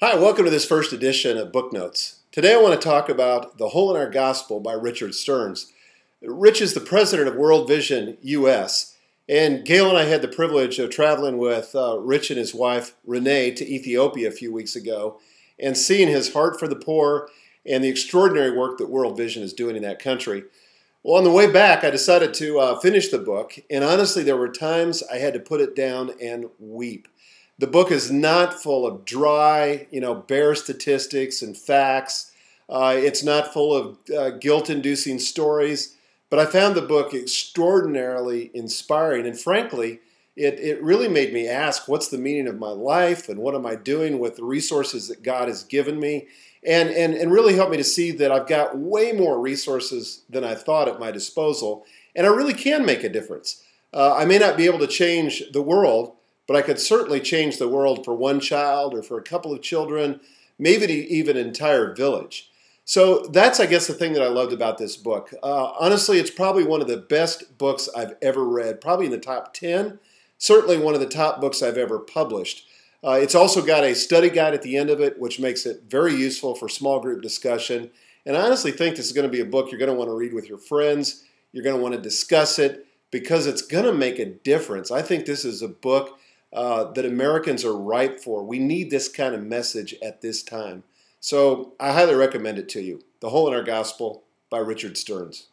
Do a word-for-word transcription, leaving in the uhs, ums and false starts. Hi, welcome to this first edition of Book Notes. Today I want to talk about The Hole in Our Gospel by Richard Stearns. Rich is the president of World Vision U S, and Gail and I had the privilege of traveling with uh, Rich and his wife Renee to Ethiopia a few weeks ago and seeing his heart for the poor and the extraordinary work that World Vision is doing in that country. Well, on the way back, I decided to uh, finish the book, and honestly, there were times I had to put it down and weep. The book is not full of dry, you know, bare statistics and facts. Uh, it's not full of uh, guilt-inducing stories. But I found the book extraordinarily inspiring. And frankly, it, it really made me ask, what's the meaning of my life? And what am I doing with the resources that God has given me? And, and, and really helped me to see that I've got way more resources than I thought at my disposal. And I really can make a difference. Uh, I may not be able to change the world, but I could certainly change the world for one child or for a couple of children, maybe even an entire village. So that's, I guess, the thing that I loved about this book. Uh, honestly, it's probably one of the best books I've ever read, probably in the top ten, certainly one of the top books I've ever published. Uh, it's also got a study guide at the end of it, which makes it very useful for small group discussion. And I honestly think this is going to be a book you're going to want to read with your friends. You're going to want to discuss it because it's going to make a difference. I think this is a book uh, that Americans are ripe for. We need this kind of message at this time. So I highly recommend it to you. The Hole in Our Gospel by Richard Stearns.